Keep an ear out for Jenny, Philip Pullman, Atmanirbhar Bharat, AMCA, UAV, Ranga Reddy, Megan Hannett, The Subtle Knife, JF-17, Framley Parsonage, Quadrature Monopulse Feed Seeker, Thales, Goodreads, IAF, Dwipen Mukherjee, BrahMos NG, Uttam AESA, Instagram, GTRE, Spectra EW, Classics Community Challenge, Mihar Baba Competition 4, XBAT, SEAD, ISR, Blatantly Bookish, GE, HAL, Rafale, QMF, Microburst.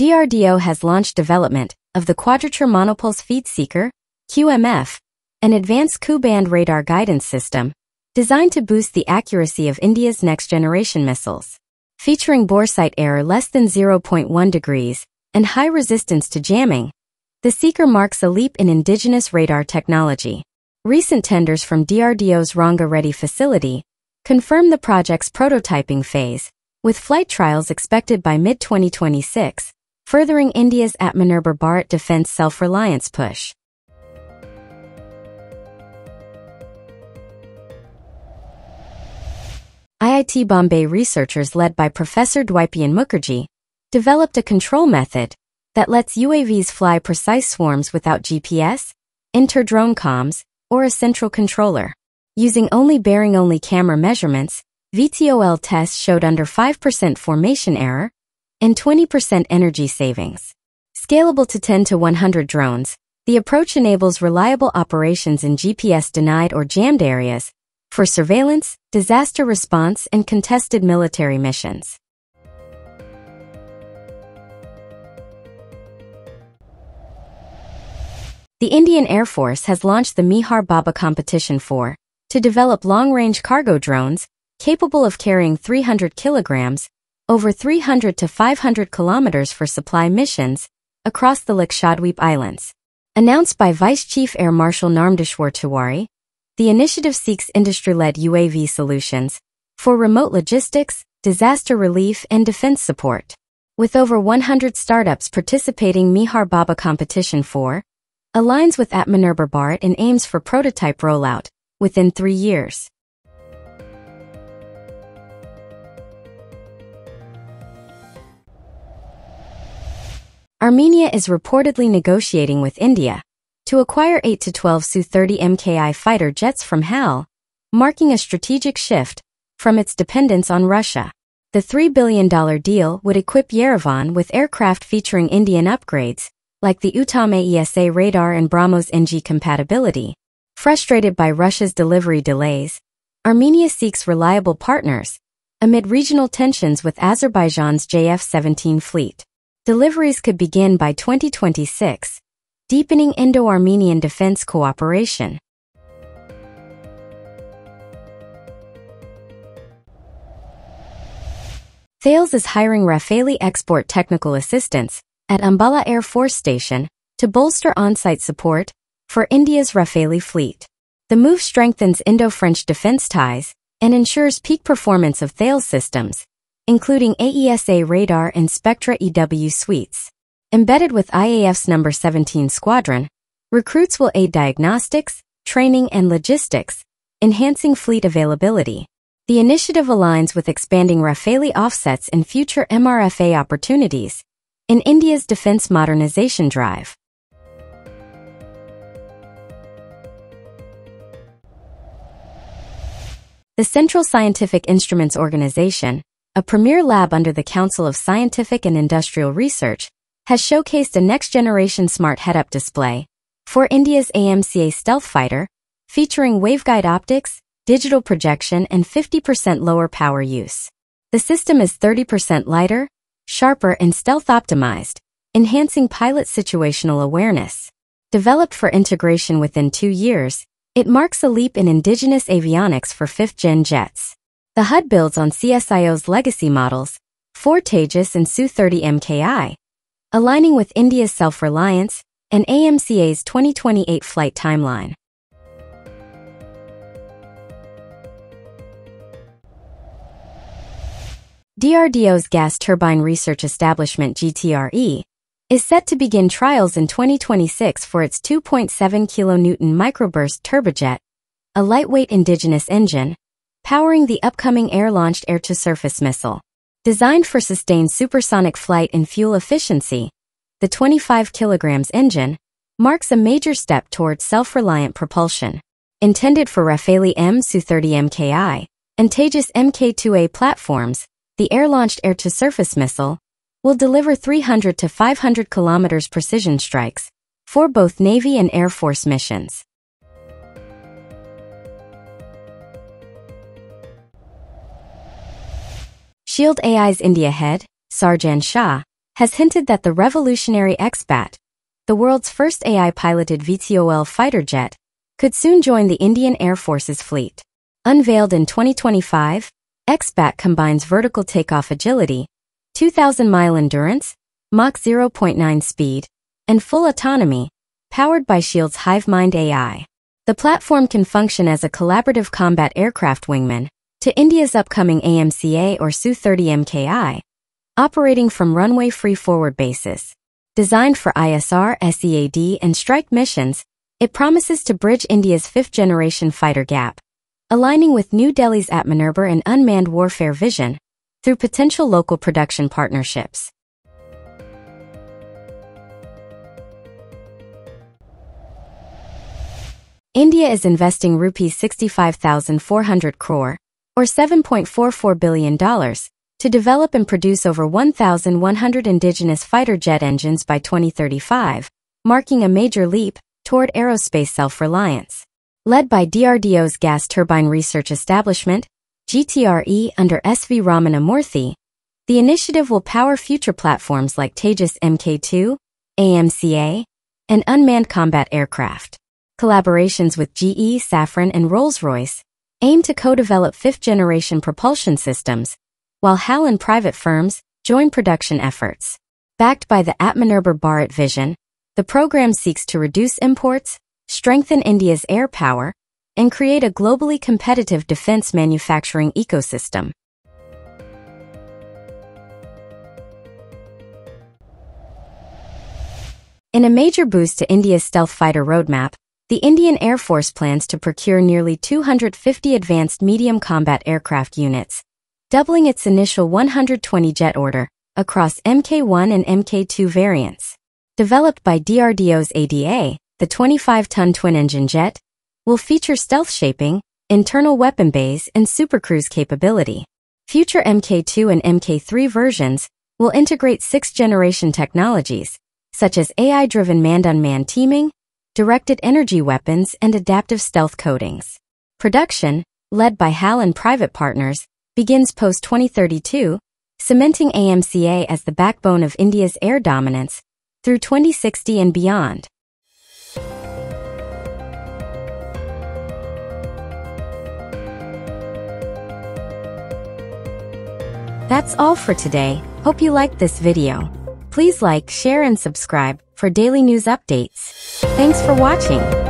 DRDO has launched development of the Quadrature Monopulse Feed Seeker, QMF, an advanced Ku-band radar guidance system designed to boost the accuracy of India's next-generation missiles. Featuring boresight error less than 0.1 degrees and high resistance to jamming, the Seeker marks a leap in indigenous radar technology. Recent tenders from DRDO's Ranga Reddy facility confirm the project's prototyping phase, with flight trials expected by mid-2026, furthering India's Atmanirbhar Bharat defense self-reliance push. IIT Bombay researchers led by Professor Dwipen Mukherjee developed a control method that lets UAVs fly precise swarms without GPS, inter-drone comms, or a central controller. Using only bearing-only camera measurements, VTOL tests showed under 5% formation error and 20% energy savings. Scalable to 10 to 100 drones, the approach enables reliable operations in GPS-denied or jammed areas for surveillance, disaster response, and contested military missions. The Indian Air Force has launched the Mihar Baba Competition 4 to develop long-range cargo drones capable of carrying 300 kilograms, over 300 to 500 kilometers for supply missions across the Lakshadweep Islands. Announced by Vice Chief Air Marshal Narmdeshwar Tiwari, the initiative seeks industry-led UAV solutions for remote logistics, disaster relief, and defense support. With over 100 startups participating, Mihar Baba Competition 4 aligns with Atmanirbhar Bharat and aims for prototype rollout within 3 years. Armenia is reportedly negotiating with India to acquire 8 to 12 Su-30 MKI fighter jets from HAL, marking a strategic shift from its dependence on Russia. The $3 billion deal would equip Yerevan with aircraft featuring Indian upgrades, like the Uttam AESA radar and BrahMos NG compatibility. Frustrated by Russia's delivery delays, Armenia seeks reliable partners amid regional tensions with Azerbaijan's JF-17 fleet. Deliveries could begin by 2026. Deepening Indo-Armenian defense cooperation. Thales is hiring Rafale export technical assistance at Ambala Air Force Station to bolster on-site support for India's Rafale fleet. The move strengthens Indo-French defense ties and ensures peak performance of Thales systems, including AESA radar and Spectra EW suites. Embedded with IAF's No. 17 Squadron, recruits will aid diagnostics, training, and logistics, enhancing fleet availability. The initiative aligns with expanding Rafale offsets in future MRFA opportunities in India's defense modernization drive. The Central Scientific Instruments Organization, a premier lab under the Council of Scientific and Industrial Research, has showcased a next-generation smart head-up display for India's AMCA stealth fighter, featuring waveguide optics, digital projection, and 50% lower power use. The system is 30% lighter, sharper, and stealth-optimized, enhancing pilot situational awareness. Developed for integration within 2 years, it marks a leap in indigenous avionics for 5th-gen jets. The HUD builds on CSIO's legacy models, for Tejas and Su-30 MKI, aligning with India's self-reliance and AMCA's 2028 flight timeline. DRDO's Gas Turbine Research Establishment (GTRE) is set to begin trials in 2026 for its 2.7 kN microburst turbojet, a lightweight indigenous engine, powering the upcoming air-launched air-to-surface missile. Designed for sustained supersonic flight and fuel efficiency, the 25 kilograms engine marks a major step toward self-reliant propulsion. Intended for Rafale M Su-30 MKI and Tejas Mk2A platforms, the air-launched air-to-surface missile will deliver 300 to 500 kilometers precision strikes for both Navy and Air Force missions. SHIELD AI's India head, Sarjan Shah, has hinted that the revolutionary XBAT, the world's first AI-piloted VTOL fighter jet, could soon join the Indian Air Force's fleet. Unveiled in 2025, XBAT combines vertical takeoff agility, 2,000-mile endurance, Mach 0.9 speed, and full autonomy, powered by Shield's HiveMind AI. The platform can function as a collaborative combat aircraft wingman to India's upcoming AMCA or Su-30 MKI, operating from runway-free forward bases. Designed for ISR, SEAD, and strike missions, it promises to bridge India's fifth-generation fighter gap, aligning with New Delhi's Atmanirbhar and unmanned warfare vision through potential local production partnerships. India is investing rupees 65,400 crore, or $7.44 billion, to develop and produce over 1,100 indigenous fighter jet engines by 2035, marking a major leap toward aerospace self-reliance. Led by DRDO's Gas Turbine Research Establishment, GTRE, under S.V. Ramanamurthy, the initiative will power future platforms like Tejas Mk2, AMCA, and unmanned combat aircraft. Collaborations with GE, Safran, and Rolls-Royce aim to co-develop fifth-generation propulsion systems, while HAL and private firms join production efforts. Backed by the Atmanirbhar Bharat vision, the program seeks to reduce imports, strengthen India's air power, and create a globally competitive defense manufacturing ecosystem. In a major boost to India's stealth fighter roadmap, the Indian Air Force plans to procure nearly 250 advanced medium combat aircraft units, doubling its initial 120 jet order across Mk1 and Mk2 variants. Developed by DRDO's ADA, the 25-ton twin-engine jet will feature stealth shaping, internal weapon bays, and supercruise capability. Future Mk2 and Mk3 versions will integrate sixth-generation technologies, such as AI-driven manned-unmanned teaming, directed energy weapons, and adaptive stealth coatings. Production, led by HAL and private partners, begins post-2032, cementing AMCA as the backbone of India's air dominance through 2060 and beyond. That's all for today. Hope you liked this video. Please like, share, and subscribe for daily news updates. Thanks for watching.